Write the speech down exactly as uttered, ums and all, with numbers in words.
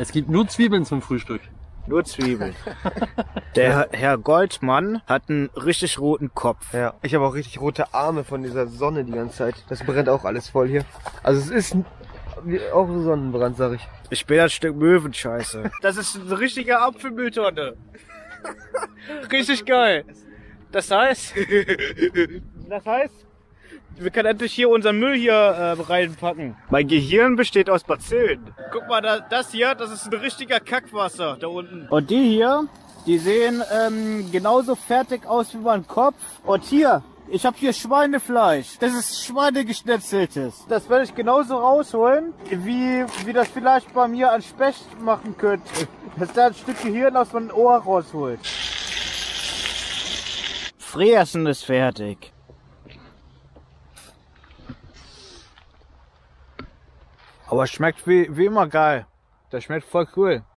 Es gibt nur Zwiebeln zum Frühstück. Nur Zwiebeln. Der Herr Goldmann hat einen richtig roten Kopf. Ja, ich habe auch richtig rote Arme von dieser Sonne die ganze Zeit. Das brennt auch alles voll hier. Also es ist auch Sonnenbrand, sag ich. Ich bin ein Stück Möwenscheiße. Das ist eine richtige Apfelmülltonne. Richtig geil. Das heißt, das heißt, wir können endlich hier unseren Müll hier äh, reinpacken. Mein Gehirn besteht aus Bazillen. Guck mal, da, das hier, das ist ein richtiger Kackwasser da unten. Und die hier, die sehen ähm, genauso fertig aus wie mein Kopf. Und hier, ich habe hier Schweinefleisch. Das ist Schweinegeschnetzeltes. Das werde ich genauso rausholen, wie, wie das vielleicht bei mir an Specht machen könnte. Dass da ein Stück Gehirn aus meinem Ohr rausholt. Fressen ist fertig. Aber es schmeckt wie, wie immer geil. Das schmeckt voll cool.